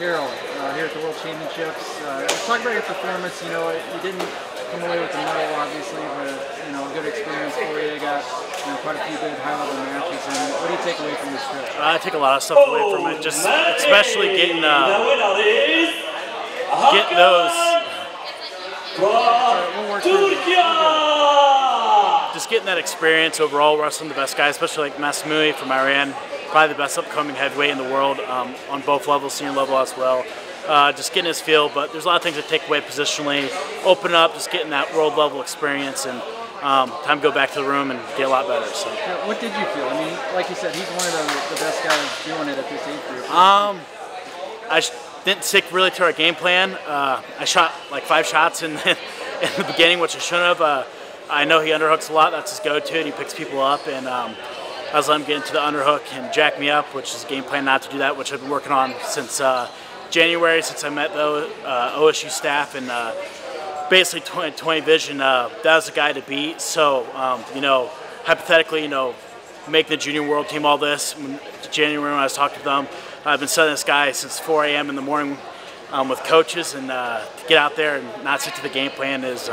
Carroll here at the World Championships. Let's talk about your performance. You know, you didn't come away with the medal, obviously, but you know, a good experience for you. You got, you know, quite a few good high-level matches. And what do you take away from this trip? I take a lot of stuff away from it. Just especially getting those. Just getting that experience overall, wrestling the best guys, especially like Masamui from Iran. Probably the best upcoming heavyweight in the world on both levels, senior level as well. Just getting his feel, but there's a lot of things to take away positionally. Open up, just getting that world level experience, and time to go back to the room and get a lot better. So, yeah, what did you feel? I mean, like you said, he's one of the best guys doing it at this age group. I didn't stick really to our game plan. I shot like 5 shots in the beginning, which I shouldn't have. I know he underhooks a lot. That's his go-to, and he picks people up. And I was letting him get into the underhook and jack me up, which is a game plan not to do that, which I've been working on since January, since I met the OSU staff, and basically 2020 vision, that was the guy to beat. So, you know, hypothetically, you know, making the junior world team, all this, when, January when I was talking to them, I've been studying this guy since 4 a.m. in the morning with coaches, and to get out there and not stick to the game plan is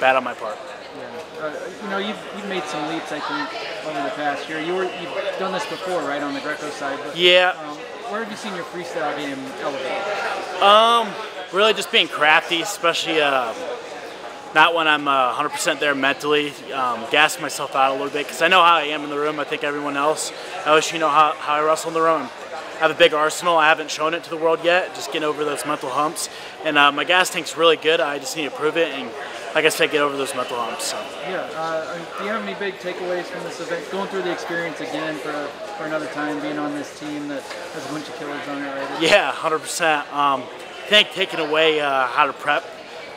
bad on my part. Yeah. You know, you've made some leaps, I think, over the past year. You've done this before, right, on the Greco side? But, yeah. Where have you seen your freestyle game elevate? Really just being crafty, especially not when I'm 100% there mentally. Gassing myself out a little bit, because I know how I am in the room. I think everyone else, I wish you know how I wrestle in the room. I have a big arsenal. I haven't shown it to the world yet. Just getting over those mental humps. And my gas tank's really good. I just need to prove it. And like I said, get over those mental humps. So. Yeah. Do you have any big takeaways from this event? Going through the experience again for another time, being on this team that has a bunch of killers on it already? Yeah, 100%. I think taking away how to prep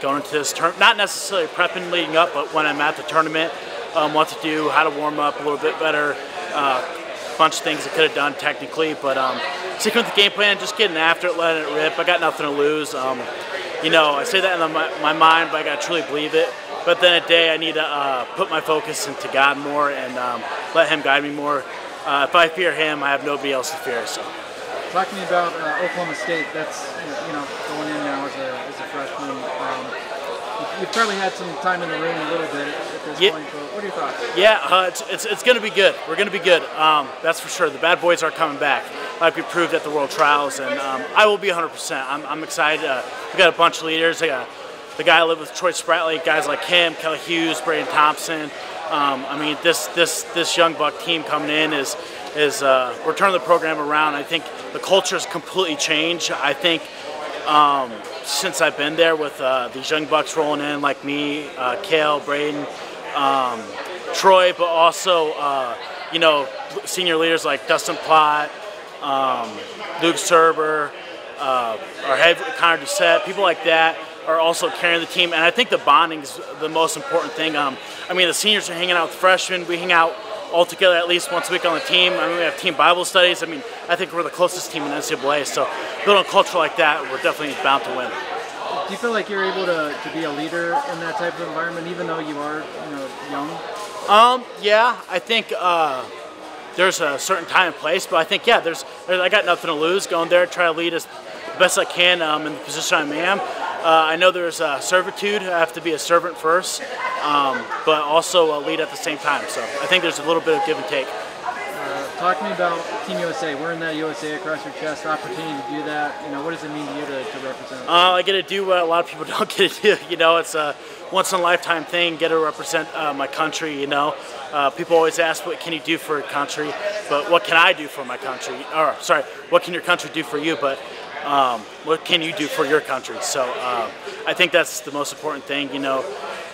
going into this tournament. Not necessarily prepping leading up, but when I'm at the tournament, what to do, how to warm up a little bit better, a bunch of things I could have done technically. But sticking with the game plan, just getting after it, letting it rip. I got nothing to lose. You know, I say that in my mind, but I got to truly believe it. But then a day I need to put my focus into God more and let Him guide me more. If I fear Him, I have nobody else to fear. So, talk to me about Oklahoma State. That's, you know, going in now as a freshman. You've probably had some time in the room a little bit at this point. So what are your thoughts? Yeah, it's going to be good. We're going to be good. That's for sure. The bad boys are coming back, like we proved at the World Trials, and I will be 100%. I'm excited. We got a bunch of leaders. I got the guy I live with, Troy Spratley, guys like him, Kelly Hughes, Braden Thompson. I mean, this young buck team coming in is we're turning the program around. I think the culture has completely changed. I think. Since I've been there with these young bucks rolling in, like me, Kale, Braden, Troy, but also, you know, senior leaders like Dustin Plott, Luke Serber, our head Connor Doucette, people like that are also carrying the team. And I think the bonding is the most important thing. I mean, the seniors are hanging out with freshmen. We hang out all together at least once a week on the team. I mean, we have team Bible studies. I mean, I think we're the closest team in NCAA. So building a culture like that, we're definitely bound to win. Do you feel like you're able to be a leader in that type of environment, even though you are, you know, young? Yeah, I think there's a certain time and place, but I think, yeah, I got nothing to lose. Going there, try to lead as best I can in the position I am. I know there's servitude. I have to be a servant first, but also a lead at the same time. So I think there's a little bit of give and take. Talk to me about Team USA. Wearing that USA across your chest, opportunity to do that. You know, what does it mean to you to represent? I get to do what a lot of people don't get to do. You know, it's a once in a lifetime thing. Get to represent my country. You know, people always ask, "What can you do for your country?" But what can I do for my country? Or sorry, what can your country do for you? But what can you do for your country? So I think that's the most important thing, you know,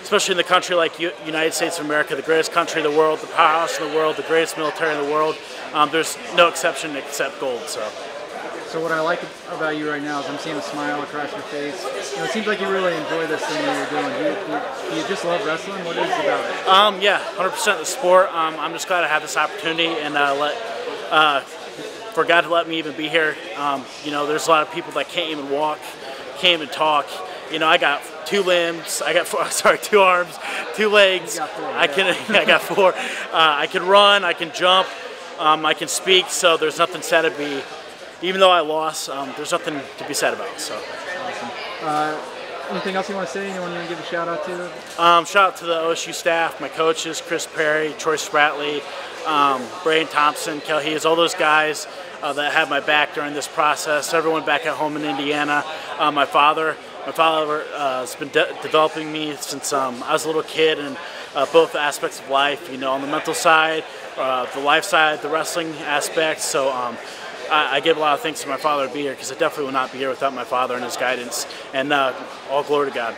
especially in the country like United States of America, the greatest country in the world, the powerhouse in the world, the greatest military in the world. There's no exception except gold. So what I like about you right now is I'm seeing a smile across your face. You know, it seems like you really enjoy this thing that you're doing. Do you just love wrestling? What is it about it? Yeah, 100% the sport. I'm just glad I have this opportunity and for God to let me even be here. You know, there's a lot of people that can't even walk, can't even talk. You know, I got 2 limbs. I got 2 arms, 2 legs. You got 4, yeah. I got 4. I can run. I can jump. I can speak. So there's nothing sad to be even though I lost, there's nothing to be said about it. So. Awesome. Anything else you want to say? Anyone you want to give a shout out to? Shout out to the OSU staff, my coaches, Chris Perry, Troy Spratley, Braden Thompson, Kel Heis, all those guys that had my back during this process. Everyone back at home in Indiana. My father. My father has been developing me since I was a little kid, and both aspects of life, you know, on the mental side, the life side, the wrestling aspect. So I give a lot of thanks to my father to be here, because I definitely would not be here without my father and his guidance. And all glory to God.